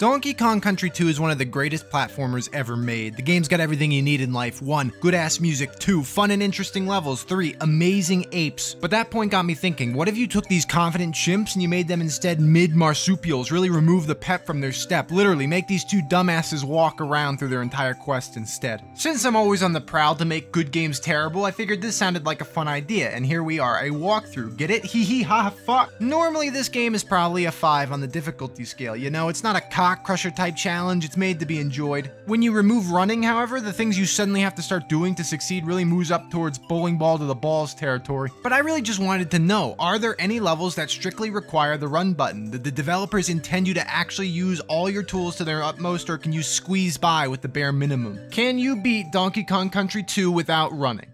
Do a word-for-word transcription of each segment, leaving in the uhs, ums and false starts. Donkey Kong Country two is one of the greatest platformers ever made. The game's got everything you need in life. one. Good ass music. two. Fun and interesting levels. three. Amazing apes. But that point got me thinking, what if you took these confident chimps and you made them instead mid-marsupials, really remove the pep from their step, literally make these two dumbasses walk around through their entire quest instead. Since I'm always on the prowl to make good games terrible, I figured this sounded like a fun idea, and here we are, a walkthrough. Get it? Hee hee ha fuck. Normally this game is probably a five on the difficulty scale, you know, it's not a cock crusher type challenge, it's made to be enjoyed. When you remove running, however, the things you suddenly have to start doing to succeed really moves up towards bowling ball to the balls territory. But I really just wanted to know, are there any levels that strictly require the run button? Did the developers intend you to actually use all your tools to their utmost, or can you squeeze by with the bare minimum? Can you beat Donkey Kong Country two without running?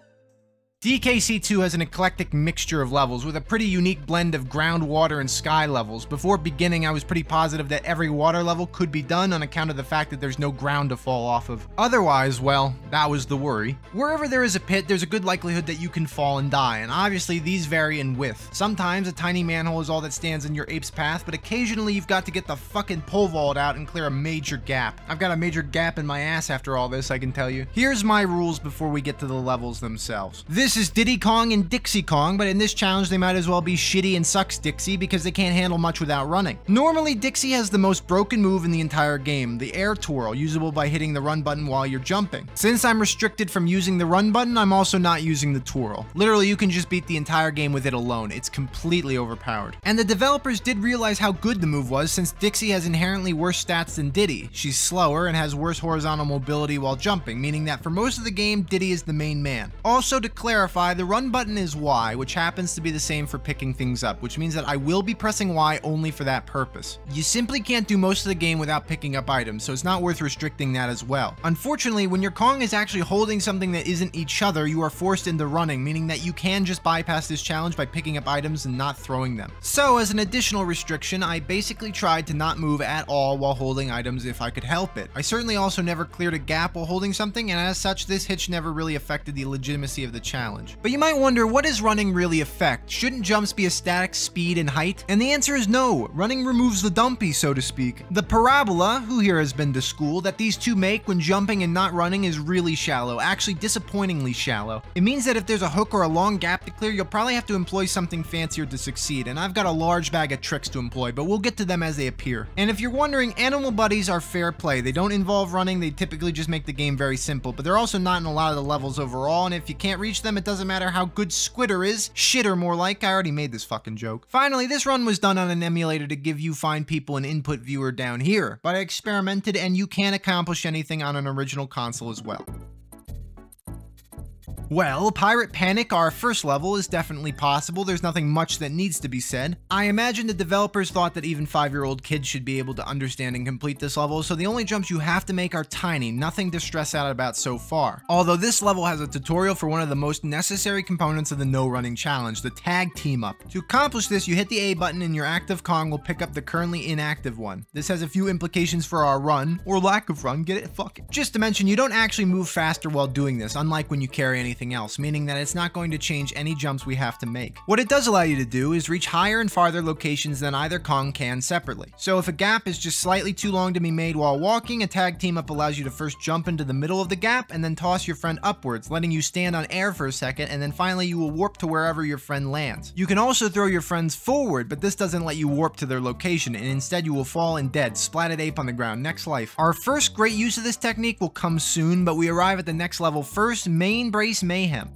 D K C two has an eclectic mixture of levels with a pretty unique blend of ground, water, and sky levels. Before beginning, I was pretty positive that every water level could be done on account of the fact that there's no ground to fall off of. Otherwise, well, that was the worry. Wherever there is a pit, there's a good likelihood that you can fall and die, and obviously these vary in width. Sometimes a tiny manhole is all that stands in your ape's path, but occasionally you've got to get the fucking pole vault out and clear a major gap. I've got a major gap in my ass after all this, I can tell you. Here's my rules before we get to the levels themselves. This This is Diddy Kong and Dixie Kong, but in this challenge they might as well be shitty and sucks Dixie because they can't handle much without running. Normally Dixie has the most broken move in the entire game, the air twirl, usable by hitting the run button while you're jumping. Since I'm restricted from using the run button, I'm also not using the twirl. Literally you can just beat the entire game with it alone, it's completely overpowered. And the developers did realize how good the move was since Dixie has inherently worse stats than Diddy. She's slower and has worse horizontal mobility while jumping, meaning that for most of the game Diddy is the main man. Also to clarify, Clarify, the run button is Y, which happens to be the same for picking things up, which means that I will be pressing Y only for that purpose. You simply can't do most of the game without picking up items, so it's not worth restricting that as well. Unfortunately, when your Kong is actually holding something that isn't each other, you are forced into running, meaning that you can just bypass this challenge by picking up items and not throwing them. So as an additional restriction, I basically tried to not move at all while holding items if I could help it. I certainly also never cleared a gap while holding something, and as such, this hitch never really affected the legitimacy of the challenge. Challenge. But you might wonder, what does running really affect? Shouldn't jumps be a static speed and height? And the answer is no. Running removes the dumpy, so to speak. The parabola, who here has been to school, that these two make when jumping and not running is really shallow, actually disappointingly shallow. It means that if there's a hook or a long gap to clear, you'll probably have to employ something fancier to succeed, and I've got a large bag of tricks to employ, but we'll get to them as they appear. And if you're wondering, animal buddies are fair play. They don't involve running, they typically just make the game very simple, but they're also not in a lot of the levels overall, and if you can't reach them, Them, it doesn't matter how good Squitter is. Shitter, more like. I already made this fucking joke. Finally, this run was done on an emulator to give you fine people an input viewer down here, but I experimented and you can't accomplish anything on an original console as well. Well, Pirate Panic, our first level, is definitely possible. There's nothing much that needs to be said. I imagine the developers thought that even five-year-old kids should be able to understand and complete this level, so the only jumps you have to make are tiny, nothing to stress out about so far. Although this level has a tutorial for one of the most necessary components of the no-running challenge, the tag team-up. To accomplish this, you hit the A button and your active Kong will pick up the currently inactive one. This has a few implications for our run, or lack of run, get it? Fuck it. Just to mention, you don't actually move faster while doing this, unlike when you carry anything else, meaning that it's not going to change any jumps we have to make. What it does allow you to do is reach higher and farther locations than either Kong can separately. So if a gap is just slightly too long to be made while walking, a tag team up allows you to first jump into the middle of the gap and then toss your friend upwards, letting you stand on air for a second, and then finally you will warp to wherever your friend lands. You can also throw your friends forward, but this doesn't let you warp to their location, and instead you will fall and dead, splatted ape on the ground. Next life. Our first great use of this technique will come soon, but we arrive at the next level first, Main Brace Mayhem.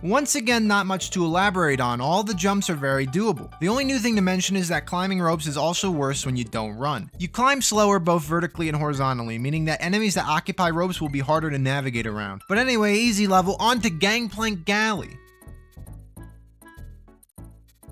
Once again, not much to elaborate on, all the jumps are very doable. The only new thing to mention is that climbing ropes is also worse when you don't run. You climb slower both vertically and horizontally, meaning that enemies that occupy ropes will be harder to navigate around. But anyway, easy level, on to Gangplank Galley.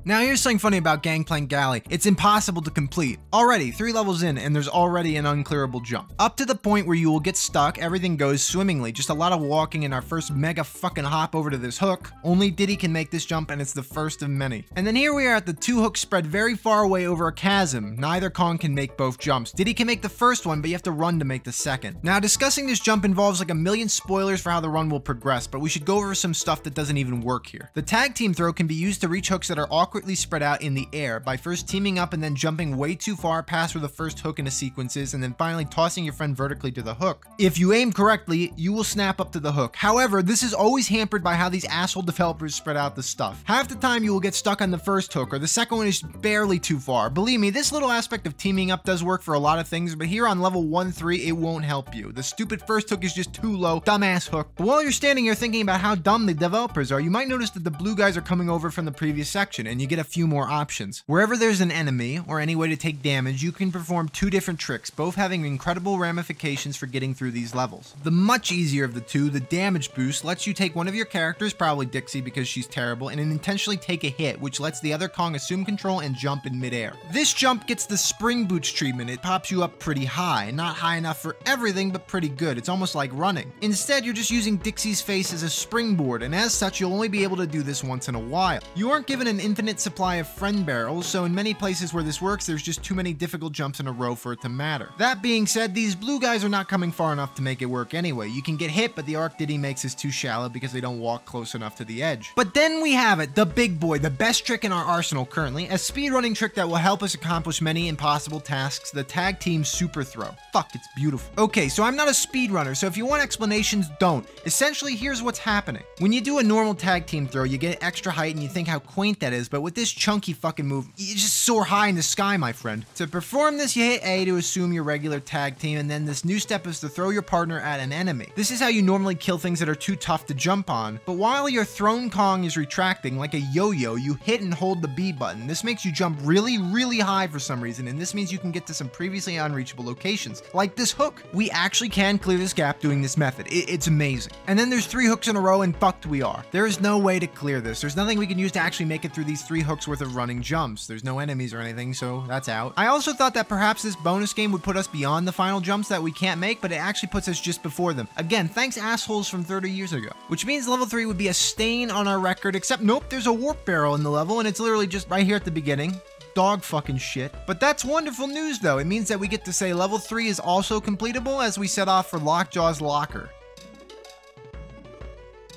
Now here's something funny about Gangplank Galley. It's impossible to complete. Already, three levels in and there's already an unclearable jump. Up to the point where you will get stuck, everything goes swimmingly. Just a lot of walking and our first mega fucking hop over to this hook. Only Diddy can make this jump and it's the first of many. And then here we are at the two hooks spread very far away over a chasm. Neither Kong can make both jumps. Diddy can make the first one, but you have to run to make the second. Now discussing this jump involves like a million spoilers for how the run will progress, but we should go over some stuff that doesn't even work here. The tag team throw can be used to reach hooks that are awkward awkwardly spread out in the air by first teaming up and then jumping way too far past where the first hook in a sequence is, and then finally tossing your friend vertically to the hook. If you aim correctly, you will snap up to the hook. However, this is always hampered by how these asshole developers spread out the stuff. Half the time you will get stuck on the first hook, or the second one is barely too far. Believe me, this little aspect of teaming up does work for a lot of things, but here on level one three, it won't help you. The stupid first hook is just too low, dumbass hook. But while you're standing here thinking about how dumb the developers are, you might notice that the blue guys are coming over from the previous section, and you get a few more options. Wherever there's an enemy, or any way to take damage, you can perform two different tricks, both having incredible ramifications for getting through these levels. The much easier of the two, the damage boost, lets you take one of your characters, probably Dixie because she's terrible, and intentionally take a hit, which lets the other Kong assume control and jump in midair. This jump gets the spring boots treatment. It pops you up pretty high, not high enough for everything, but pretty good. It's almost like running. Instead, you're just using Dixie's face as a springboard, and as such, you'll only be able to do this once in a while. You aren't given an infinite supply of friend barrels, so in many places where this works, there's just too many difficult jumps in a row for it to matter. That being said, these blue guys are not coming far enough to make it work anyway. You can get hit, but the arc Diddy makes is too shallow because they don't walk close enough to the edge. But then we have it, the big boy, the best trick in our arsenal currently, a speedrunning trick that will help us accomplish many impossible tasks, the tag team super throw. Fuck, it's beautiful. Okay, so I'm not a speedrunner, so if you want explanations, don't. Essentially, here's what's happening. When you do a normal tag team throw, you get extra height and you think how quaint that is, but with this chunky fucking move, you just soar high in the sky, my friend. To perform this, you hit A to assume your regular tag team, and then this new step is to throw your partner at an enemy. This is how you normally kill things that are too tough to jump on, but while your thrown Kong is retracting like a yo-yo, you hit and hold the B button. This makes you jump really, really high for some reason, and this means you can get to some previously unreachable locations, like this hook. We actually can clear this gap doing this method. It, it's amazing. And then there's three hooks in a row, and fucked we are. There is no way to clear this. There's nothing we can use to actually make it through these three hooks worth of running jumps. There's no enemies or anything, so that's out. I also thought that perhaps this bonus game would put us beyond the final jumps that we can't make, but it actually puts us just before them. Again, thanks assholes from thirty years ago. Which means level three would be a stain on our record, except nope, there's a warp barrel in the level, and it's literally just right here at the beginning. Dog fucking shit. But that's wonderful news though. It means that we get to say level three is also completable as we set off for Lockjaw's Locker.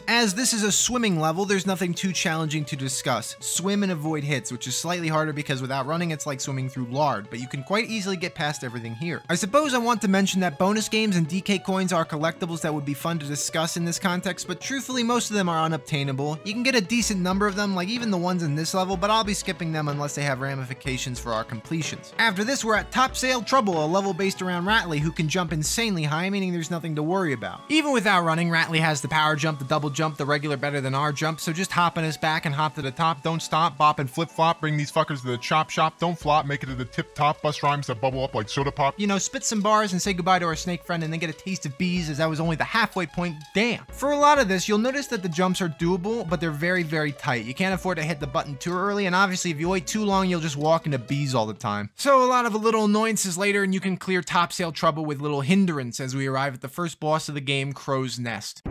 As this is a swimming level, there's nothing too challenging to discuss. Swim and avoid hits, which is slightly harder because without running, it's like swimming through lard, but you can quite easily get past everything here. I suppose I want to mention that bonus games and D K coins are collectibles that would be fun to discuss in this context, but truthfully, most of them are unobtainable. You can get a decent number of them, like even the ones in this level, but I'll be skipping them unless they have ramifications for our completions. After this, we're at Topsail Trouble, a level based around Rattly, who can jump insanely high, meaning there's nothing to worry about. Even without running, Rattly has the power jump, the double jump, the regular better than our jump, so just hop on his back and hop to the top, don't stop, bop and flip flop, bring these fuckers to the chop shop, don't flop, make it to the tip top, bust rhymes that bubble up like soda pop. You know, spit some bars and say goodbye to our snake friend and then get a taste of bees, as that was only the halfway point, damn. For a lot of this, you'll notice that the jumps are doable, but they're very, very tight. You can't afford to hit the button too early, and obviously if you wait too long, you'll just walk into bees all the time. So a lot of the little annoyances later, and you can clear Topsail Trouble with little hindrance as we arrive at the first boss of the game, Crow's Nest.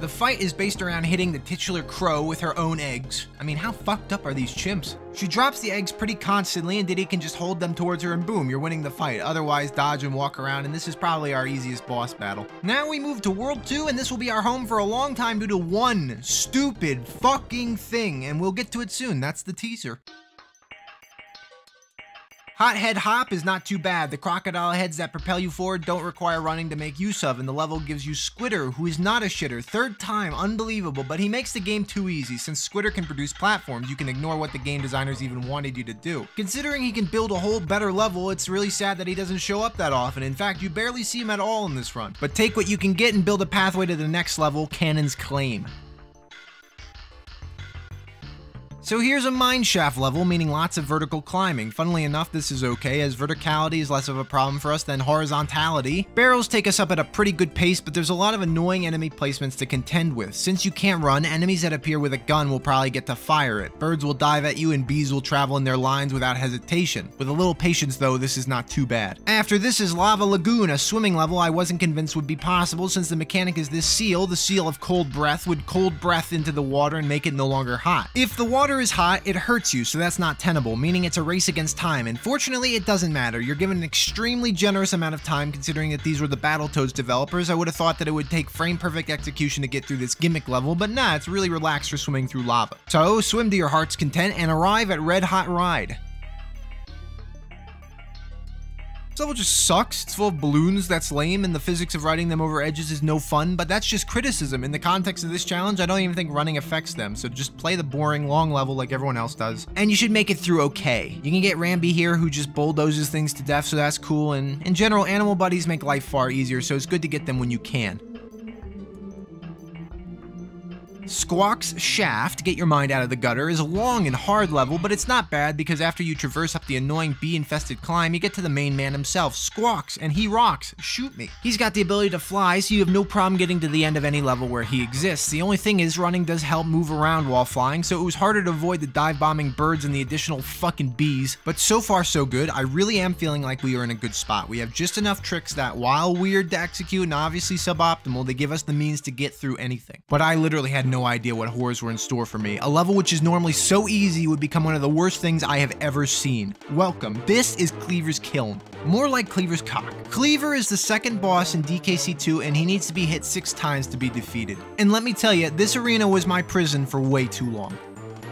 The fight is based around hitting the titular crow with her own eggs. I mean, how fucked up are these chimps? She drops the eggs pretty constantly, and Diddy can just hold them towards her and boom, you're winning the fight. Otherwise, dodge and walk around, and this is probably our easiest boss battle. Now we move to World two, and this will be our home for a long time due to one stupid fucking thing, and we'll get to it soon. That's the teaser. Hothead Hop is not too bad. The crocodile heads that propel you forward don't require running to make use of, and the level gives you Squitter, who is not a shitter. Third time, unbelievable, but he makes the game too easy. Since Squitter can produce platforms, you can ignore what the game designers even wanted you to do. Considering he can build a whole better level, it's really sad that he doesn't show up that often. In fact, you barely see him at all in this run. But take what you can get and build a pathway to the next level, Cannon's Claim. So here's a mineshaft level, meaning lots of vertical climbing. Funnily enough, this is okay, as verticality is less of a problem for us than horizontality. Barrels take us up at a pretty good pace, but there's a lot of annoying enemy placements to contend with. Since you can't run, enemies that appear with a gun will probably get to fire it. Birds will dive at you, and bees will travel in their lines without hesitation. With a little patience, though, this is not too bad. After this is Lava Lagoon, a swimming level I wasn't convinced would be possible, since the mechanic is this seal, the seal of cold breath, would cold breath into the water and make it no longer hot. If the water water is hot, it hurts you, so that's not tenable, meaning it's a race against time, and fortunately it doesn't matter. You're given an extremely generous amount of time, considering that these were the Battletoads developers. I would have thought that it would take frame-perfect execution to get through this gimmick level, but nah, it's really relaxed for swimming through lava. So swim to your heart's content and arrive at Red Hot Ride. This level just sucks. It's full of balloons, that's lame, and the physics of riding them over edges is no fun, but that's just criticism. In the context of this challenge, I don't even think running affects them, so just play the boring, long level like everyone else does, and you should make it through okay. You can get Rambi here, who just bulldozes things to death, so that's cool, and in general, animal buddies make life far easier, so it's good to get them when you can. Squawks Shaft, get your mind out of the gutter, is a long and hard level, but it's not bad because after you traverse up the annoying bee-infested climb, you get to the main man himself, Squawks, and he rocks. Shoot me. He's got the ability to fly, so you have no problem getting to the end of any level where he exists. The only thing is, running does help move around while flying, so it was harder to avoid the dive-bombing birds and the additional fucking bees, but so far so good. I really am feeling like we are in a good spot. We have just enough tricks that, while weird to execute and obviously suboptimal, they give us the means to get through anything. But I literally had no No idea what horrors were in store for me. A level which is normally so easy would become one of the worst things I have ever seen. Welcome. This is Kleever's Kiln. More like Kleever's cock. Kleever is the second boss in D K C two, and he needs to be hit six times to be defeated. And let me tell you, this arena was my prison for way too long.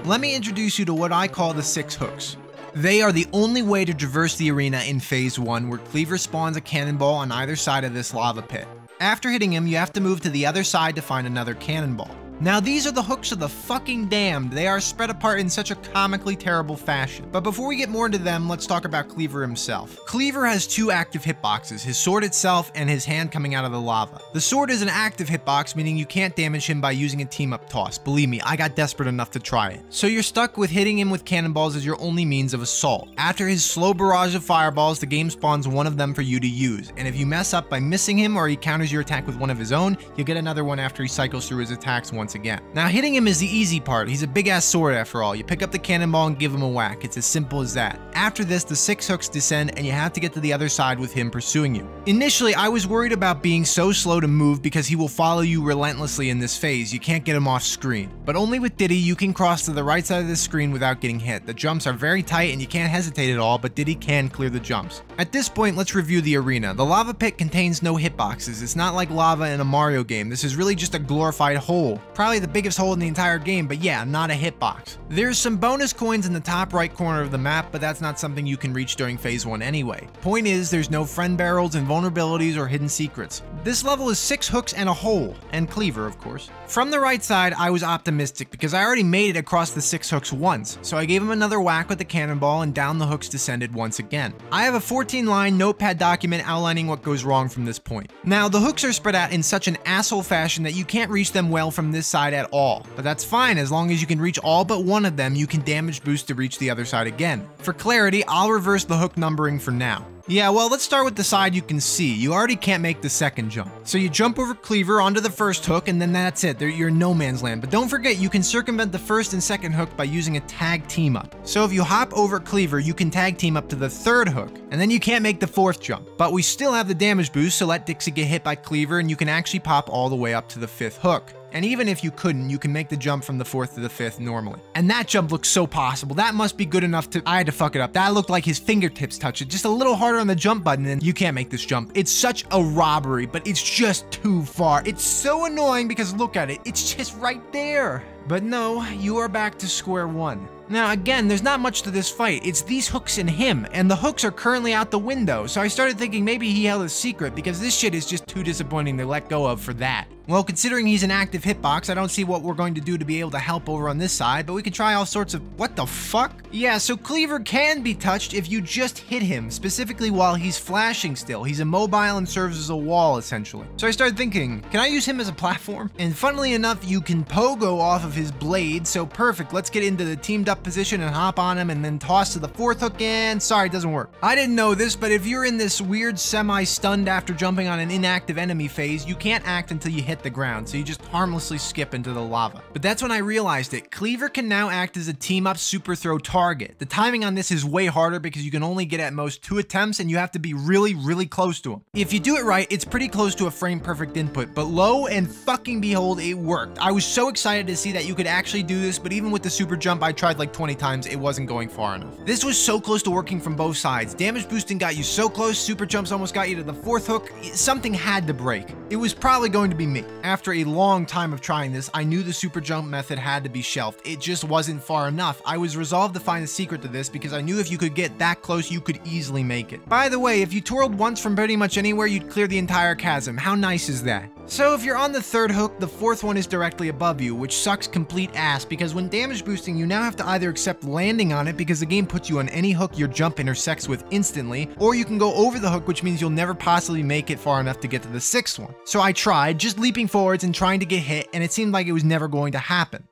Let me introduce you to what I call the six hooks. They are the only way to traverse the arena in phase one, where Kleever spawns a cannonball on either side of this lava pit. After hitting him, you have to move to the other side to find another cannonball. Now these are the hooks of the fucking damned. They are spread apart in such a comically terrible fashion. But before we get more into them, let's talk about Kleever himself. Kleever has two active hitboxes, his sword itself and his hand coming out of the lava. The sword is an active hitbox, meaning you can't damage him by using a team-up toss. Believe me, I got desperate enough to try it. So you're stuck with hitting him with cannonballs as your only means of assault. After his slow barrage of fireballs, the game spawns one of them for you to use. And if you mess up by missing him or he counters your attack with one of his own, you'll get another one after he cycles through his attacks once again. Now hitting him is the easy part. He's a big ass sword after all. You pick up the cannonball and give him a whack. It's as simple as that. After this, the six hooks descend and you have to get to the other side with him pursuing you. Initially, I was worried about being so slow to move because he will follow you relentlessly in this phase. You can't get him off screen. But only with Diddy, you can cross to the right side of the screen without getting hit. The jumps are very tight and you can't hesitate at all, but Diddy can clear the jumps. At this point, let's review the arena. The lava pit contains no hitboxes. It's not like lava in a Mario game. This is really just a glorified hole. Probably the biggest hole in the entire game, but yeah, not a hitbox. There's some bonus coins in the top right corner of the map, but that's not something you can reach during phase one anyway. Point is, there's no friend barrels and vulnerabilities or hidden secrets. This level is six hooks and a hole, and Kleever, of course. From the right side, I was optimistic because I already made it across the six hooks once, so I gave him another whack with the cannonball and down the hooks descended once again. I have a fourteen line notepad document outlining what goes wrong from this point. Now, the hooks are spread out in such an asshole fashion that you can't reach them well from this side at all, but that's fine. As long as you can reach all but one of them, you can damage boost to reach the other side again. For clarity, I'll reverse the hook numbering for now. Yeah, well, let's start with the side you can see. You already can't make the second jump. So you jump over Kleever onto the first hook, and then that's it. They're, you're in no man's land. But don't forget, you can circumvent the first and second hook by using a tag team up. So if you hop over Kleever, you can tag team up to the third hook, and then you can't make the fourth jump. But we still have the damage boost, so let Dixie get hit by Kleever, and you can actually pop all the way up to the fifth hook. And even if you couldn't, you can make the jump from the fourth to the fifth normally. And that jump looks so possible. That must be good enough to... I had to fuck it up. That looked like his fingertips touched it. Just a little harder on the jump button and you can't make this jump. It's such a robbery, but it's just too far. It's so annoying because look at it. It's just right there. But no, you are back to square one. Now again, there's not much to this fight. It's these hooks and him, and the hooks are currently out the window, so I started thinking maybe he held a secret because this shit is just too disappointing to let go of for that. Well, considering he's an active hitbox, I don't see what we're going to do to be able to help over on this side, but we can try all sorts of... What the fuck? Yeah, so Kleever can be touched if you just hit him, specifically while he's flashing still. He's immobile and serves as a wall, essentially. So I started thinking, can I use him as a platform? And funnily enough, you can pogo off of his blade, so perfect. Let's get into the teamed up position and hop on him and then toss to the fourth hook and sorry, it doesn't work. I didn't know this, but if you're in this weird semi-stunned after jumping on an inactive enemy phase, you can't act until you hit hit the ground, so you just harmlessly skip into the lava. But that's when I realized it. Kleever can now act as a team-up super throw target. The timing on this is way harder because you can only get at most two attempts and you have to be really, really close to him. If you do it right, it's pretty close to a frame-perfect input, but lo and fucking behold, it worked. I was so excited to see that you could actually do this, but even with the super jump, I tried like twenty times, it wasn't going far enough. This was so close to working from both sides. Damage boosting got you so close, super jumps almost got you to the fourth hook. Something had to break. It was probably going to be me. After a long time of trying this, I knew the super jump method had to be shelved. It just wasn't far enough. I was resolved to find a secret to this because I knew if you could get that close, you could easily make it. By the way, if you twirled once from pretty much anywhere, you'd clear the entire chasm. How nice is that? So if you're on the third hook, the fourth one is directly above you, which sucks complete ass because when damage boosting, you now have to either accept landing on it because the game puts you on any hook your jump intersects with instantly, or you can go over the hook, which means you'll never possibly make it far enough to get to the sixth one. So I tried, just leaping forwards and trying to get hit, and it seemed like it was never going to happen.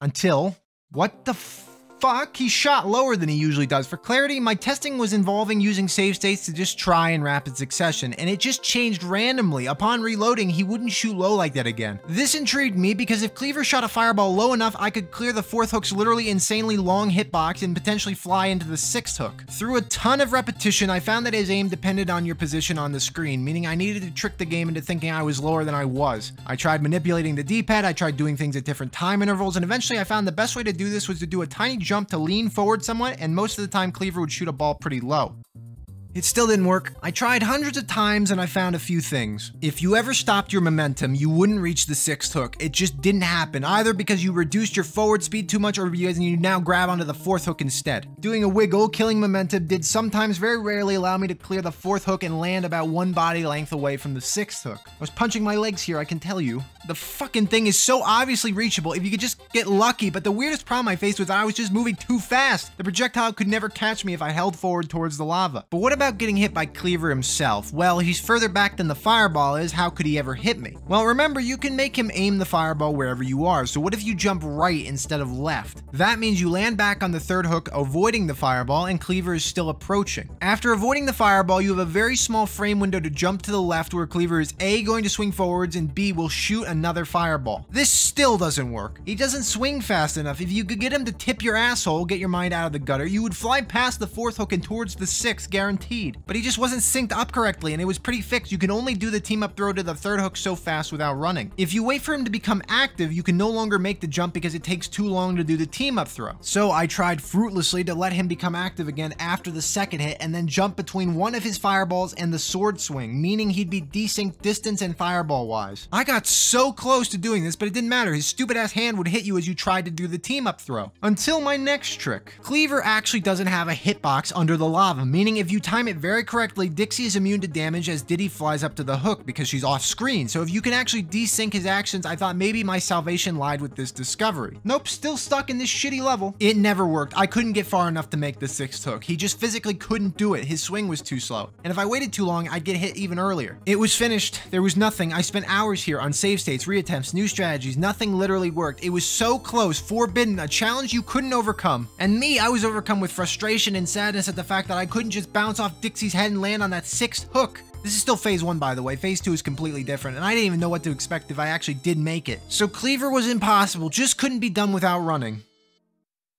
Until, what the fuck? Fuck, he shot lower than he usually does. For clarity, my testing was involving using save states to just try in rapid succession, and it just changed randomly. Upon reloading, he wouldn't shoot low like that again. This intrigued me because if Kleever shot a fireball low enough, I could clear the fourth hook's literally insanely long hitbox and potentially fly into the sixth hook. Through a ton of repetition, I found that his aim depended on your position on the screen, meaning I needed to trick the game into thinking I was lower than I was. I tried manipulating the D-pad, I tried doing things at different time intervals, and eventually I found the best way to do this was to do a tiny jump to lean forward somewhat, and most of the time Kleever would shoot a ball pretty low. It still didn't work. I tried hundreds of times and I found a few things. If you ever stopped your momentum, you wouldn't reach the sixth hook. It just didn't happen, either because you reduced your forward speed too much or because you now grab onto the fourth hook instead. Doing a wiggle, killing momentum, did sometimes very rarely allow me to clear the fourth hook and land about one body length away from the sixth hook. I was punching my legs here, I can tell you. The fucking thing is so obviously reachable if you could just get lucky, but the weirdest problem I faced was I was just moving too fast. The projectile could never catch me if I held forward towards the lava. But what about About getting hit by Kleever himself? Well, he's further back than the fireball is. How could he ever hit me? Well, remember, you can make him aim the fireball wherever you are. So what if you jump right instead of left? That means you land back on the third hook, avoiding the fireball, and Kleever is still approaching. After avoiding the fireball, you have a very small frame window to jump to the left where Kleever is A, going to swing forwards, and B, will shoot another fireball. This still doesn't work. He doesn't swing fast enough. If you could get him to tip your asshole, get your mind out of the gutter, you would fly past the fourth hook and towards the sixth, guaranteed. But he just wasn't synced up correctly, and it was pretty fixed. You can only do the team-up throw to the third hook so fast without running. If you wait for him to become active, you can no longer make the jump because it takes too long to do the team-up throw. So I tried fruitlessly to let him become active again after the second hit, and then jump between one of his fireballs and the sword swing, meaning he'd be desynced distance and fireball-wise. I got so close to doing this, but it didn't matter. His stupid-ass hand would hit you as you tried to do the team-up throw. Until my next trick. Kleever actually doesn't have a hitbox under the lava, meaning if you time it very correctly, Dixie is immune to damage as Diddy flies up to the hook because she's off screen. So if you can actually desync his actions, I thought maybe my salvation lied with this discovery. Nope, still stuck in this shitty level. It never worked. I couldn't get far enough to make the sixth hook. He just physically couldn't do it. His swing was too slow. And if I waited too long, I'd get hit even earlier. It was finished. There was nothing. I spent hours here on save states, reattempts, new strategies. Nothing literally worked. It was so close, forbidden, a challenge you couldn't overcome. And me, I was overcome with frustration and sadness at the fact that I couldn't just bounce off Dixie's head and land on that sixth hook. This is still phase one, by the way. Phase two is completely different, and I didn't even know what to expect if I actually did make it. So Kleever was impossible, just couldn't be done without running.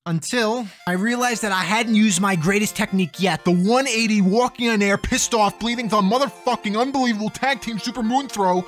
Until I realized that I hadn't used my greatest technique yet, the one eighty walking on air, pissed off, bleeding thumb, motherfucking unbelievable tag team super moon throw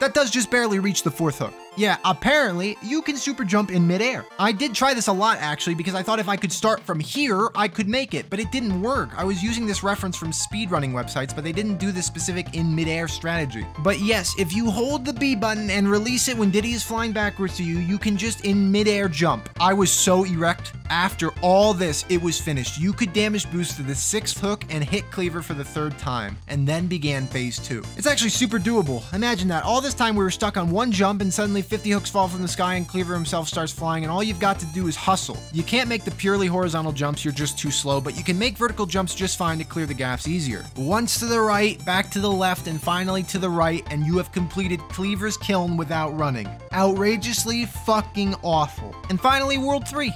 that does just barely reach the fourth hook. Yeah, apparently, you can super jump in midair. I did try this a lot, actually, because I thought if I could start from here, I could make it, but it didn't work. I was using this reference from speedrunning websites, but they didn't do this specific in midair strategy. But yes, if you hold the B button and release it when Diddy is flying backwards to you, you can just in midair jump. I was so erect. After all this, it was finished. You could damage boost to the sixth hook and hit Kleever for the third time, and then began phase two. It's actually super doable. Imagine that. All this time we were stuck on one jump, and suddenly fifty hooks fall from the sky and Kleever himself starts flying, and all you've got to do is hustle. You can't make the purely horizontal jumps, you're just too slow, but you can make vertical jumps just fine to clear the gaps easier. Once to the right, back to the left, and finally to the right, and you have completed Kleever's Kiln without running. Outrageously fucking awful. And finally, World three.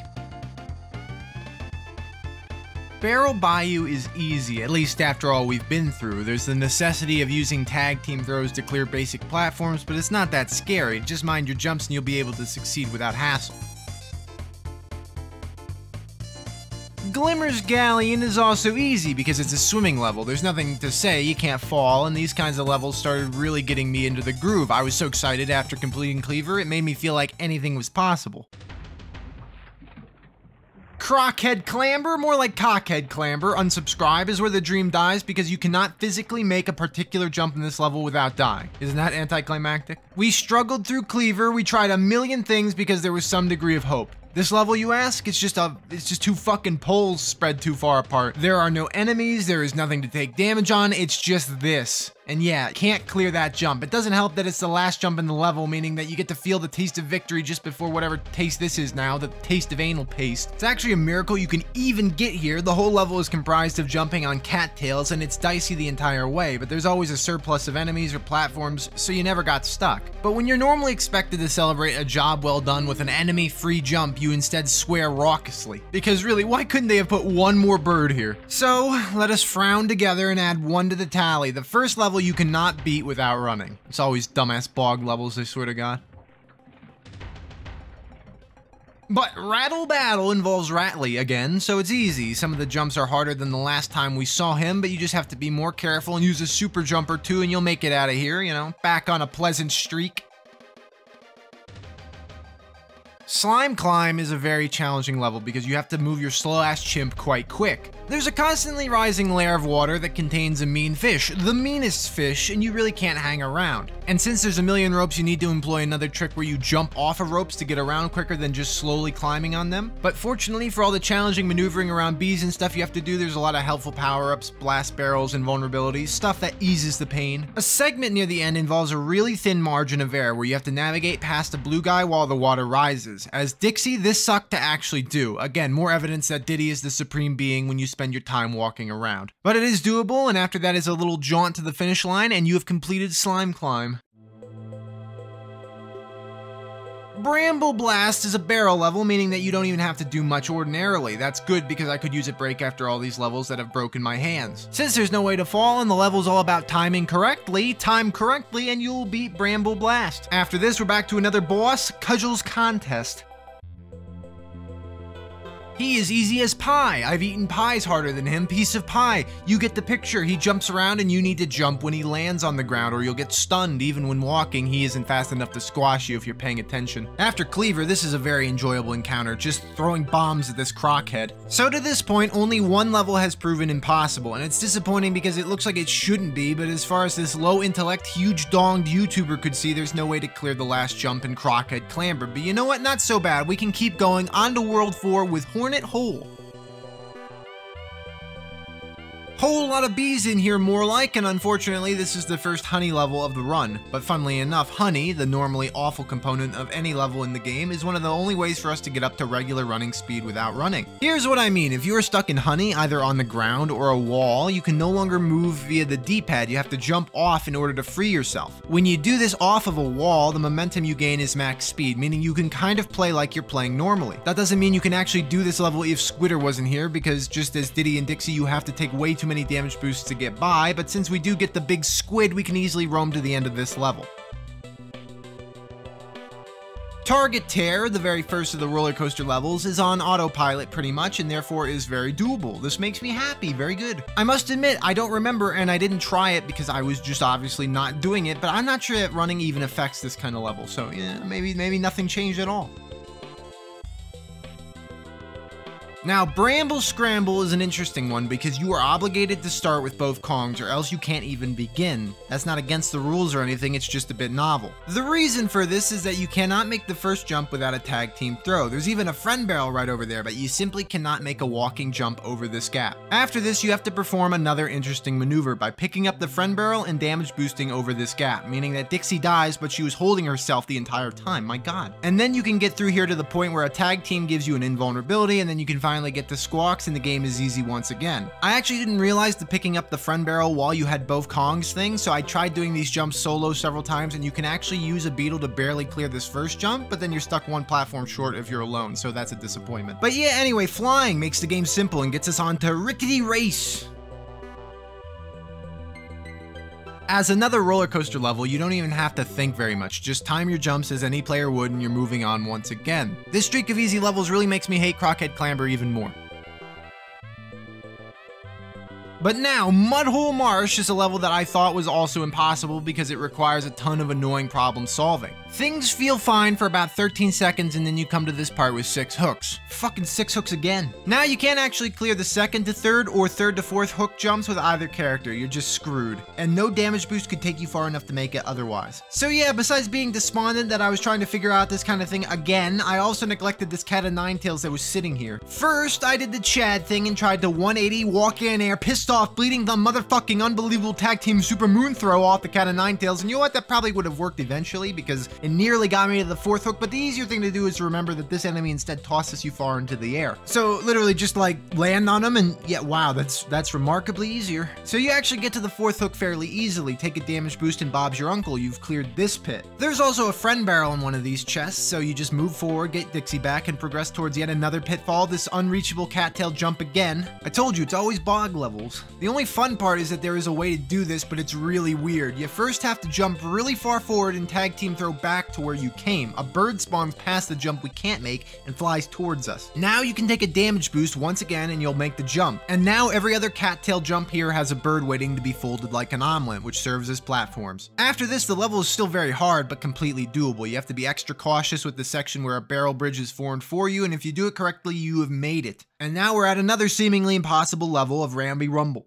Barrel Bayou is easy, at least after all we've been through. There's the necessity of using tag team throws to clear basic platforms, but it's not that scary. Just mind your jumps and you'll be able to succeed without hassle. Glimmer's Galleon is also easy because it's a swimming level. There's nothing to say, you can't fall, and these kinds of levels started really getting me into the groove. I was so excited after completing Kleever, it made me feel like anything was possible. Krockhead Klamber, more like Cockhead Klamber, unsubscribe is where the dream dies because you cannot physically make a particular jump in this level without dying. Isn't that anticlimactic? We struggled through Kleever, we tried a million things because there was some degree of hope. This level, you ask? It's just a, it's just two fucking poles spread too far apart. There are no enemies, there is nothing to take damage on, it's just this. And yeah, can't clear that jump. It doesn't help that it's the last jump in the level, meaning that you get to feel the taste of victory just before whatever taste this is now, the taste of anal paste. It's actually a miracle you can even get here. The whole level is comprised of jumping on cattails, and it's dicey the entire way, but there's always a surplus of enemies or platforms, so you never got stuck. But when you're normally expected to celebrate a job well done with an enemy-free jump, you instead swear raucously. Because really, why couldn't they have put one more bird here? So, let us frown together and add one to the tally. The first level you cannot beat without running. It's always dumbass bog levels, I swear to God. But Rattle Battle involves Rattly again, so it's easy. Some of the jumps are harder than the last time we saw him, but you just have to be more careful and use a super jump or two and you'll make it out of here, you know, back on a pleasant streak. Slime Climb is a very challenging level because you have to move your slow-ass chimp quite quick. There's a constantly rising layer of water that contains a mean fish, the meanest fish, and you really can't hang around. And since there's a million ropes, you need to employ another trick where you jump off of ropes to get around quicker than just slowly climbing on them. But fortunately, for all the challenging maneuvering around bees and stuff you have to do, there's a lot of helpful power-ups, blast barrels, and vulnerabilities, stuff that eases the pain. A segment near the end involves a really thin margin of error where you have to navigate past a blue guy while the water rises. As Dixie, this sucked to actually do. Again, more evidence that Diddy is the supreme being when you spend your time walking around. But it is doable, and after that is a little jaunt to the finish line, and you have completed Slime Climb. Bramble Blast is a barrel level, meaning that you don't even have to do much ordinarily. That's good because I could use a break after all these levels that have broken my hands. Since there's no way to fall and the level's all about timing correctly, time correctly and you'll beat Bramble Blast. After this, we're back to another boss, Cudgel's Contest. He is easy as pie. I've eaten pies harder than him. Piece of pie. You get the picture. He jumps around and you need to jump when he lands on the ground or you'll get stunned. Even when walking, he isn't fast enough to squash you if you're paying attention. After Kleever, this is a very enjoyable encounter, just throwing bombs at this Krockhead. So to this point, only one level has proven impossible, and it's disappointing because it looks like it shouldn't be, but as far as this low-intellect, huge-donged YouTuber could see, there's no way to clear the last jump in Krockhead Klamber. But you know what? Not so bad. We can keep going on to World four with Horn at whole. Whole lot of bees in here more like, and unfortunately this is the first honey level of the run. But funnily enough, honey, the normally awful component of any level in the game, is one of the only ways for us to get up to regular running speed without running. Here's what I mean, if you are stuck in honey, either on the ground or a wall, you can no longer move via the D-pad, you have to jump off in order to free yourself. When you do this off of a wall, the momentum you gain is max speed, meaning you can kind of play like you're playing normally. That doesn't mean you can actually do this level if Squitter wasn't here, because just as Diddy and Dixie, you have to take way too much many damage boosts to get by, but since we do get the big squid, we can easily roam to the end of this level. Target Tear, the very first of the roller coaster levels, is on autopilot pretty much and therefore is very doable. This makes me happy, very good. I must admit, I don't remember and I didn't try it because I was just obviously not doing it, but I'm not sure that running even affects this kind of level, so yeah, maybe, maybe nothing changed at all. Now, Bramble Scramble is an interesting one because you are obligated to start with both Kongs or else you can't even begin. That's not against the rules or anything, it's just a bit novel. The reason for this is that you cannot make the first jump without a tag team throw. There's even a friend barrel right over there, but you simply cannot make a walking jump over this gap. After this, you have to perform another interesting maneuver by picking up the friend barrel and damage boosting over this gap, meaning that Dixie dies, but she was holding herself the entire time, my god. And then you can get through here to the point where a tag team gives you an invulnerability and then you can find finally get to Squawks and the game is easy once again. I actually didn't realize the picking up the friend barrel while you had both Kongs thing, so I tried doing these jumps solo several times, and you can actually use a beetle to barely clear this first jump, but then you're stuck one platform short if you're alone, so that's a disappointment. But yeah, anyway, flying makes the game simple and gets us on to Rickety Race. As another roller coaster level, you don't even have to think very much, just time your jumps as any player would and you're moving on once again. This streak of easy levels really makes me hate Krockhead Klamber even more. But now, Mudhole Marsh is a level that I thought was also impossible because it requires a ton of annoying problem solving. Things feel fine for about thirteen seconds and then you come to this part with six hooks. Fucking six hooks again. Now you can't actually clear the second to third or third to fourth hook jumps with either character, you're just screwed. And no damage boost could take you far enough to make it otherwise. So yeah, besides being despondent that I was trying to figure out this kind of thing again, I also neglected this cat of nine tails that was sitting here. First, I did the Chad thing and tried to one eighty walk in air, pissed off, bleeding the motherfucking unbelievable tag team super moon throw off the cat of nine tails, and you know what, that probably would have worked eventually because it nearly got me to the fourth hook, but the easier thing to do is to remember that this enemy instead tosses you far into the air. So literally just like land on them and yeah, wow, that's that's remarkably easier. So you actually get to the fourth hook fairly easily, take a damage boost and Bob's your uncle, you've cleared this pit. There's also a friend barrel in one of these chests, so you just move forward, get Dixie back and progress towards yet another pitfall, this unreachable cattail jump again. I told you, it's always bog levels. The only fun part is that there is a way to do this, but it's really weird. You first have to jump really far forward and tag team throw back to where you came. A bird spawns past the jump we can't make and flies towards us. Now you can take a damage boost once again and you'll make the jump. And now every other cattail jump here has a bird waiting to be folded like an omelet, which serves as platforms. After this, the level is still very hard, but completely doable. You have to be extra cautious with the section where a barrel bridge is formed for you, and if you do it correctly, you have made it. And now we're at another seemingly impossible level of Rambi Rumble.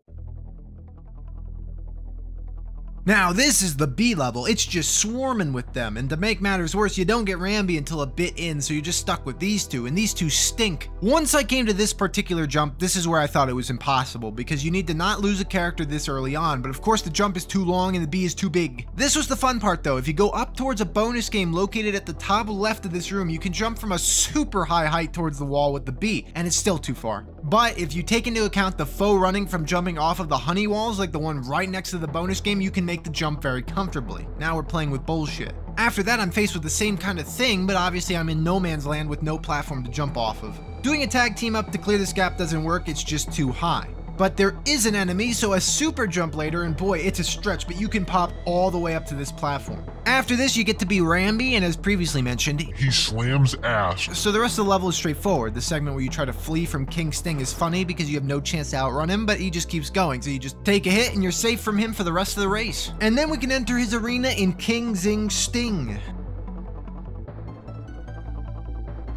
Now this is the B level, it's just swarming with them, and to make matters worse, you don't get Rambi until a bit in, so you're just stuck with these two, and these two stink. Once I came to this particular jump, this is where I thought it was impossible, because you need to not lose a character this early on, but of course the jump is too long and the B is too big. This was the fun part though, if you go up towards a bonus game located at the top left of this room, you can jump from a super high height towards the wall with the B, and it's still too far. But if you take into account the faux running from jumping off of the honey walls, like the one right next to the bonus game, you can make the jump very comfortably. Now we're playing with bullshit. After that, I'm faced with the same kind of thing, but obviously I'm in no man's land with no platform to jump off of. Doing a tag team up to clear this gap doesn't work, it's just too high. But there is an enemy, so a super jump later, and boy, it's a stretch, but you can pop all the way up to this platform. After this, you get to be Rambi, and as previously mentioned, he slams ass. So the rest of the level is straightforward. The segment where you try to flee from King Sting is funny because you have no chance to outrun him, but he just keeps going, so you just take a hit, and you're safe from him for the rest of the race. And then we can enter his arena in King Zing Sting.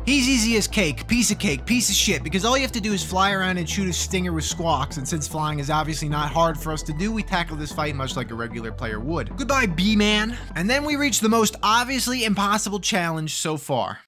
He's easy as cake, piece of cake, piece of shit, because all you have to do is fly around and shoot a stinger with Squawks, and since flying is obviously not hard for us to do, we tackle this fight much like a regular player would. Goodbye, B-Man. And then we reach the most obviously impossible challenge so far.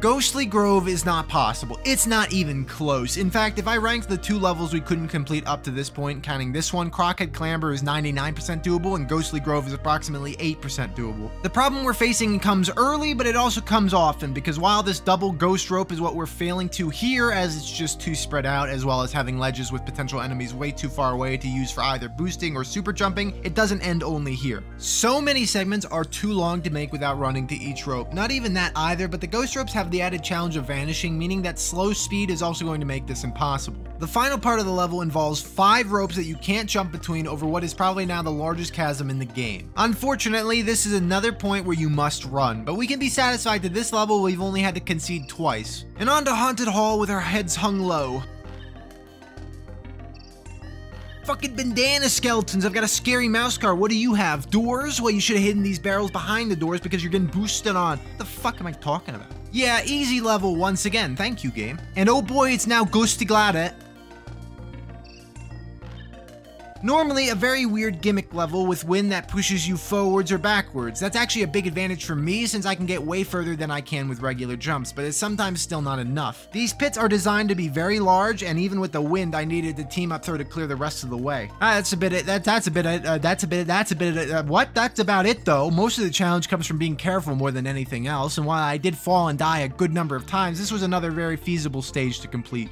Ghostly Grove is not possible. It's not even close. In fact, if I ranked the two levels we couldn't complete up to this point, counting this one, Krockhead Klamber is ninety-nine percent doable and Ghostly Grove is approximately eight percent doable. The problem we're facing comes early, but it also comes often, because while this double ghost rope is what we're failing to here, as it's just too spread out, as well as having ledges with potential enemies way too far away to use for either boosting or super jumping, it doesn't end only here. So many segments are too long to make without running to each rope. Not even that either, but the ghost ropes have the added challenge of vanishing, meaning that slow speed is also going to make this impossible. The final part of the level involves five ropes that you can't jump between over what is probably now the largest chasm in the game. Unfortunately, this is another point where you must run, but we can be satisfied that this level we've only had to concede twice. And on to Haunted Hall with our heads hung low. Fucking bandana skeletons, I've got a scary mouse car, what do you have? Doors? Well, you should have hidden these barrels behind the doors because you're getting boosted on. What the fuck am I talking about? Yeah, easy level once again, thank you, game. And oh boy, it's now Ghostly Grove. Normally a very weird gimmick level with wind that pushes you forwards or backwards. That's actually a big advantage for me since I can get way further than I can with regular jumps, but it's sometimes still not enough. These pits are designed to be very large, and even with the wind I needed to team up throw to clear the rest of the way. Ah, that's a bit, that, that's a bit, uh, that's a bit, that's a bit, uh, what? That's about it though. Most of the challenge comes from being careful more than anything else, and while I did fall and die a good number of times, this was another very feasible stage to complete.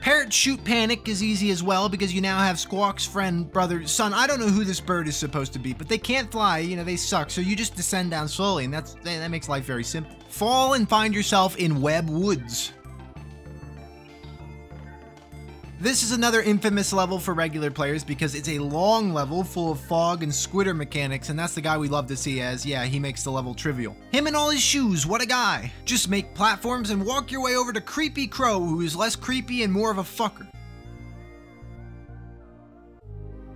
Parrot Shoot Panic is easy as well because you now have Squawk's friend, brother, son. I don't know who this bird is supposed to be, but they can't fly, you know, they suck. So you just descend down slowly, and that's that makes life very simple. Fall and find yourself in Web Woods. This is another infamous level for regular players because it's a long level full of fog and Squitter mechanics, and that's the guy we love to see as, yeah, he makes the level trivial. Him and all his shoes, what a guy. Just make platforms and walk your way over to Creepy Crow, who is less creepy and more of a fucker.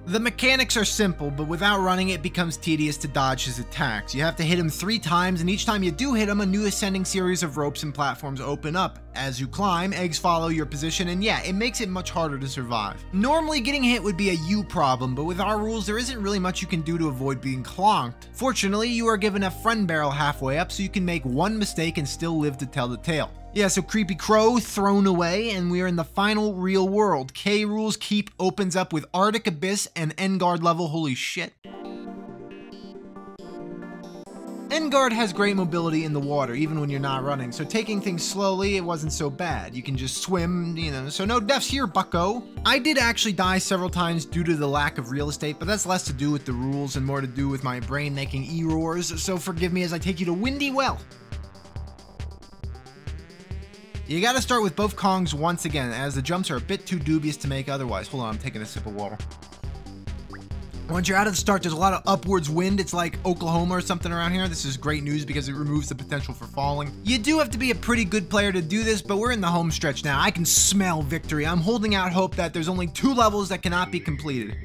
The mechanics are simple, but without running it becomes tedious to dodge his attacks. You have to hit him three times, and each time you do hit him, a new ascending series of ropes and platforms open up. As you climb, eggs follow your position, and yeah, it makes it much harder to survive. Normally getting hit would be a you problem, but with our rules there isn't really much you can do to avoid being clonked. Fortunately, you are given a friend barrel halfway up, so you can make one mistake and still live to tell the tale. Yeah, so Creepy Crow thrown away, and we are in the final real world. K. Rool's Keep opens up with Arctic Abyss and Enguarde level, holy shit. Enguarde has great mobility in the water, even when you're not running, so taking things slowly, it wasn't so bad. You can just swim, you know, so no deaths here, bucko. I did actually die several times due to the lack of real estate, but that's less to do with the rules and more to do with my brain making e-roars, so forgive me as I take you to Windy Well. You gotta start with both Kongs once again, as the jumps are a bit too dubious to make otherwise. Hold on, I'm taking a sip of water. Once you're out of the start, there's a lot of upwards wind. It's like Oklahoma or something around here. This is great news because it removes the potential for falling. You do have to be a pretty good player to do this, but we're in the home stretch now. I can smell victory. I'm holding out hope that there's only two levels that cannot be completed.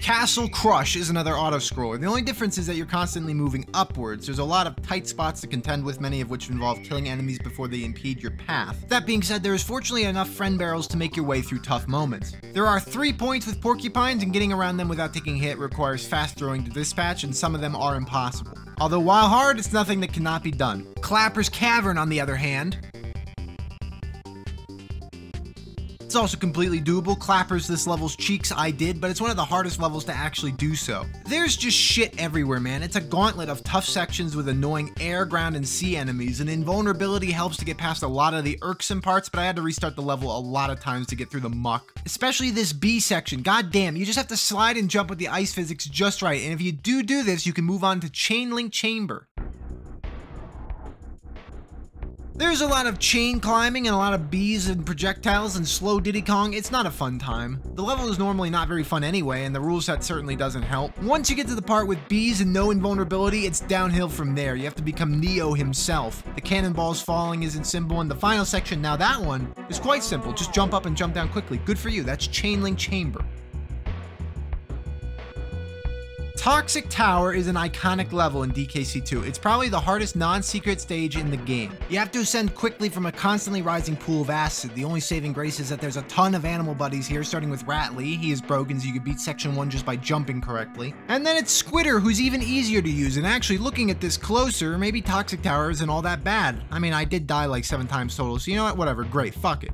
Castle Crush is another auto-scroller. The only difference is that you're constantly moving upwards. There's a lot of tight spots to contend with, many of which involve killing enemies before they impede your path. That being said, there is fortunately enough friend barrels to make your way through tough moments. There are three points with porcupines, and getting around them without taking hit requires fast throwing to dispatch, and some of them are impossible. Although while hard, it's nothing that cannot be done. Clapper's Cavern, on the other hand, it's also completely doable. Clappers this level's cheeks I did, but it's one of the hardest levels to actually do so. There's just shit everywhere, man. It's a gauntlet of tough sections with annoying air, ground, and sea enemies, and invulnerability helps to get past a lot of the irksome parts, but I had to restart the level a lot of times to get through the muck. Especially this B section. God damn, you just have to slide and jump with the ice physics just right, and if you do do this, you can move on to Chainlink Chamber. There's a lot of chain climbing and a lot of bees and projectiles and slow Diddy Kong. It's not a fun time. The level is normally not very fun anyway, and the rule set certainly doesn't help. Once you get to the part with bees and no invulnerability, it's downhill from there. You have to become Neo himself. The cannonballs falling isn't simple, and the final section, now that one, is quite simple. Just jump up and jump down quickly. Good for you. That's Chainlink Chamber. Toxic Tower is an iconic level in D K C two. It's probably the hardest non-secret stage in the game. You have to ascend quickly from a constantly rising pool of acid. The only saving grace is that there's a ton of animal buddies here, starting with Rattly. He is broken, so you could beat section one just by jumping correctly. And then it's Squitter, who's even easier to use, and actually looking at this closer, maybe Toxic Tower isn't all that bad. I mean, I did die like seven times total, so you know what, whatever, great, fuck it.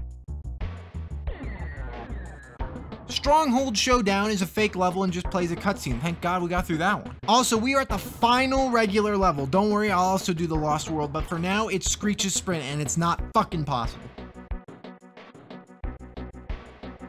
Stronghold Showdown is a fake level and just plays a cutscene. Thank God we got through that one. Also, we are at the final regular level. Don't worry, I'll also do the Lost World, but for now, it's Screech's Sprint, and it's not fucking possible.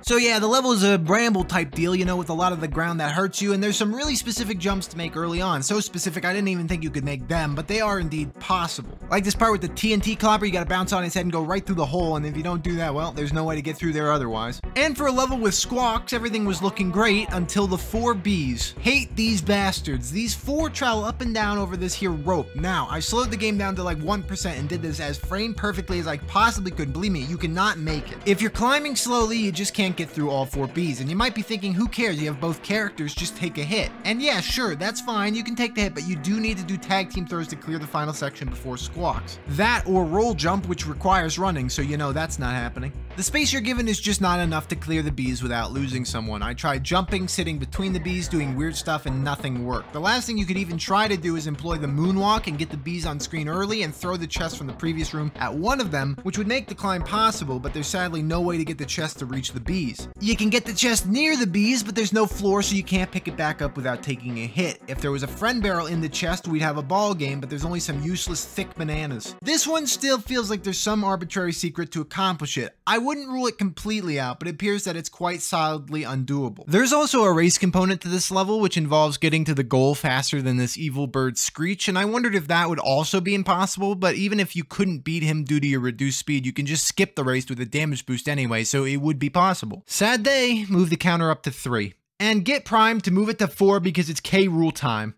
So yeah, the level is a bramble type deal, you know, with a lot of the ground that hurts you, and there's some really specific jumps to make early on. So specific, I didn't even think you could make them, but they are indeed possible. Like this part with the T N T clobber, you gotta bounce on its head and go right through the hole, and if you don't do that, well, there's no way to get through there otherwise. And for a level with Squawks, everything was looking great until the four Bs. Hate these bastards. These four travel up and down over this here rope. Now, I slowed the game down to like one percent and did this as frame perfectly as I possibly could. Believe me, you cannot make it. If you're climbing slowly, you just can't get it through all four Bs. And you might be thinking, who cares? You have both characters, just take a hit. And yeah, sure, that's fine. You can take the hit, but you do need to do tag team throws to clear the final section before Squawks. That or roll jump, which requires running, so you know that's not happening. The space you're given is just not enough to clear the Bs without losing someone. I tried jumping, sitting between the Bs, doing weird stuff, and nothing worked. The last thing you could even try to do is employ the moonwalk and get the Bs on screen early and throw the chest from the previous room at one of them, which would make the climb possible, but there's sadly no way to get the chest to reach the Bs. You can get the chest near the Bs, but there's no floor, so you can't pick it back up without taking a hit. If there was a friend barrel in the chest, we'd have a ball game, but there's only some useless thick bananas. This one still feels like there's some arbitrary secret to accomplish it. I wouldn't rule it completely out, but it appears that it's quite solidly undoable. There's also a race component to this level, which involves getting to the goal faster than this evil bird Screech, and I wondered if that would also be impossible, but even if you couldn't beat him due to your reduced speed, you can just skip the race with a damage boost anyway, so it would be possible. Sad day, move the counter up to three. And get Prime to move it to four because it's K. Rool time.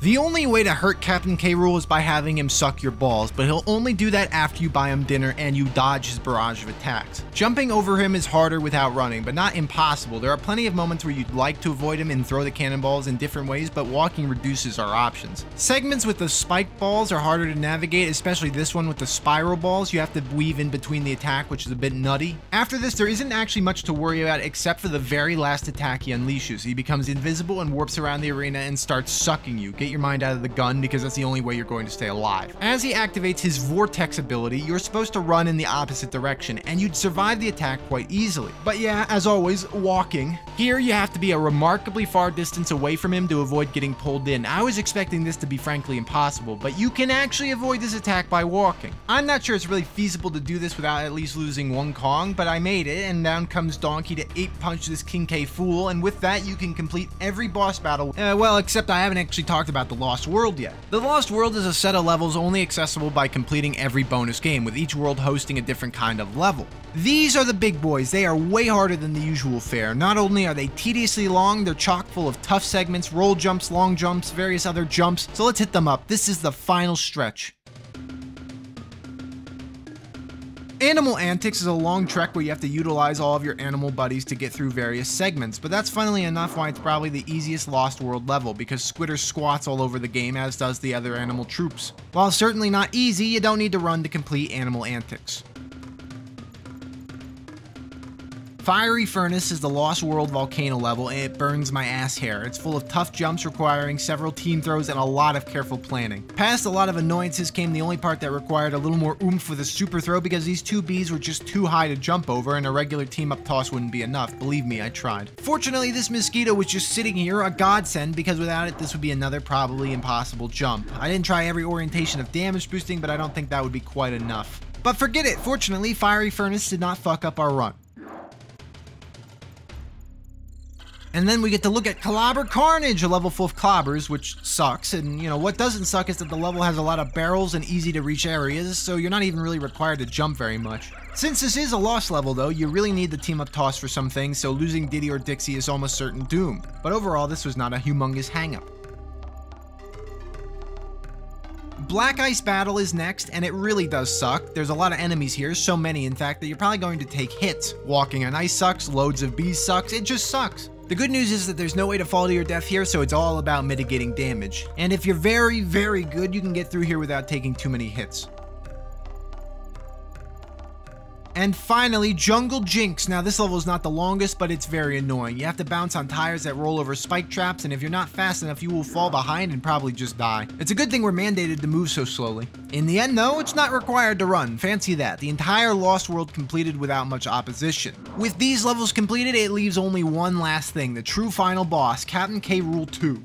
The only way to hurt Captain K. Rool is by having him suck your balls, but he'll only do that after you buy him dinner and you dodge his barrage of attacks. Jumping over him is harder without running, but not impossible. There are plenty of moments where you'd like to avoid him and throw the cannonballs in different ways, but walking reduces our options. Segments with the spiked balls are harder to navigate, especially this one with the spiral balls. You have to weave in between the attack, which is a bit nutty. After this, there isn't actually much to worry about except for the very last attack he unleashes. He becomes invisible and warps around the arena and starts sucking you. Get your mind out of the gun because that's the only way you're going to stay alive. As he activates his vortex ability, you're supposed to run in the opposite direction and you'd survive the attack quite easily. But yeah, as always, walking. Here you have to be a remarkably far distance away from him to avoid getting pulled in. I was expecting this to be frankly impossible, but you can actually avoid this attack by walking. I'm not sure it's really feasible to do this without at least losing one Kong, but I made it, and down comes Donkey to ape punch this King K. Fool, and with that you can complete every boss battle. Uh, well, except I haven't actually talked about the Lost World yet. The Lost World is a set of levels only accessible by completing every bonus game, with each world hosting a different kind of level. These are the big boys. They are way harder than the usual fare. Not only are they tediously long, they're chock full of tough segments, roll jumps, long jumps, various other jumps, so let's hit them up. This is the final stretch. Animal Antics is a long trek where you have to utilize all of your animal buddies to get through various segments, but that's funnily enough why it's probably the easiest Lost World level, because Squitter squats all over the game, as does the other animal troops. While certainly not easy, you don't need to run to complete Animal Antics. Fiery Furnace is the Lost World volcano level, and it burns my ass hair. It's full of tough jumps requiring several team throws and a lot of careful planning. Past a lot of annoyances came the only part that required a little more oomph with a super throw because these two Bs were just too high to jump over and a regular team up toss wouldn't be enough. Believe me, I tried. Fortunately, this mosquito was just sitting here, a godsend, because without it this would be another probably impossible jump. I didn't try every orientation of damage boosting, but I don't think that would be quite enough. But forget it, fortunately Fiery Furnace did not fuck up our run. And then we get to look at Clobber Carnage, a level full of clobbers, which sucks. And, you know, what doesn't suck is that the level has a lot of barrels and easy-to-reach areas, so you're not even really required to jump very much. Since this is a lost level, though, you really need the team-up toss for some things, so losing Diddy or Dixie is almost certain doom. But overall, this was not a humongous hang-up. Black Ice Battle is next, and it really does suck. There's a lot of enemies here, so many, in fact, that you're probably going to take hits. Walking on ice sucks, loads of bees sucks, it just sucks. The good news is that there's no way to fall to your death here, so it's all about mitigating damage. And if you're very, very good, you can get through here without taking too many hits. And finally, Jungle Jinx. Now, this level is not the longest, but it's very annoying. You have to bounce on tires that roll over spike traps, and if you're not fast enough, you will fall behind and probably just die. It's a good thing we're mandated to move so slowly. In the end, though, it's not required to run. Fancy that. The entire Lost World completed without much opposition. With these levels completed, it leaves only one last thing, the true final boss, Captain K. Rool two.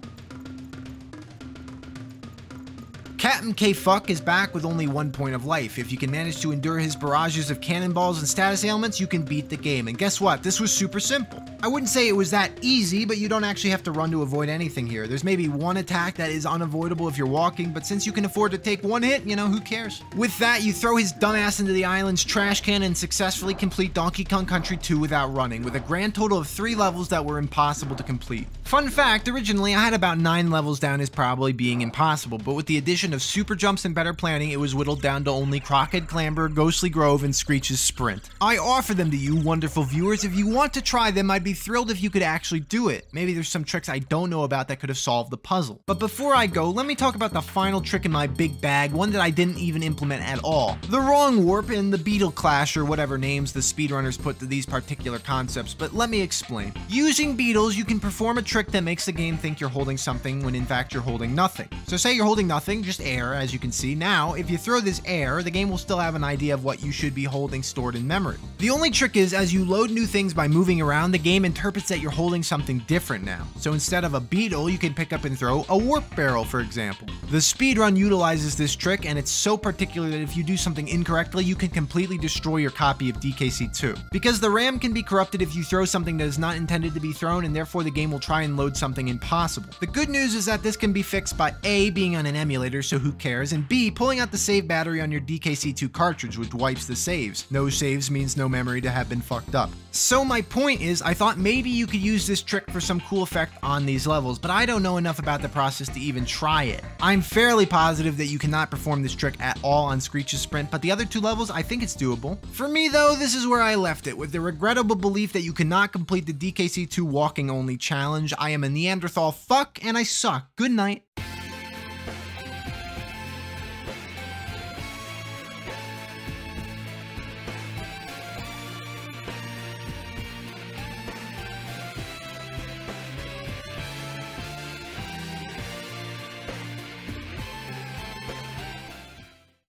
Captain K. Fuck is back with only one point of life. If you can manage to endure his barrages of cannonballs and status ailments, you can beat the game. And guess what? This was super simple. I I wouldn't say it was that easy, but you don't actually have to run to avoid anything here. There's maybe one attack that is unavoidable if you're walking, but since you can afford to take one hit, you know, who cares? With that, you throw his dumbass into the island's trash can and successfully complete Donkey Kong Country two without running, with a grand total of three levels that were impossible to complete. Fun fact, originally I had about nine levels down as probably being impossible, but with the addition of super jumps and better planning, it was whittled down to only Krockhead Klamber, Ghostly Grove, and Screech's Sprint. I offer them to you, wonderful viewers. If you want to try them, I'd be thrilled if you could actually do it. Maybe there's some tricks I don't know about that could have solved the puzzle. But before I go, let me talk about the final trick in my big bag, one that I didn't even implement at all. The wrong warp and the beetle clash, or whatever names the speedrunners put to these particular concepts, but let me explain. Using beetles, you can perform a trick that makes the game think you're holding something when in fact you're holding nothing. So say you're holding nothing, just air, as you can see. Now, if you throw this air, the game will still have an idea of what you should be holding stored in memory. The only trick is, as you load new things by moving around, the game interprets that you're holding something different now. So instead of a beetle, you can pick up and throw a warp barrel, for example. The speedrun utilizes this trick, and it's so particular that if you do something incorrectly, you can completely destroy your copy of D K C two. Because the RAM can be corrupted if you throw something that is not intended to be thrown, and therefore the game will try and load something impossible. The good news is that this can be fixed by A, being on an emulator, so who cares, and B, pulling out the save battery on your D K C two cartridge, which wipes the saves. No saves means no memory to have been fucked up. So my point is, I thought maybe you could use this trick for some cool effect on these levels, but I don't know enough about the process to even try it. I'm fairly positive that you cannot perform this trick at all on Screech's Sprint, but the other two levels, I think it's doable. For me though, this is where I left it, with the regrettable belief that you cannot complete the D K C two walking only challenge. I am a Neanderthal fuck, and I suck. Good night.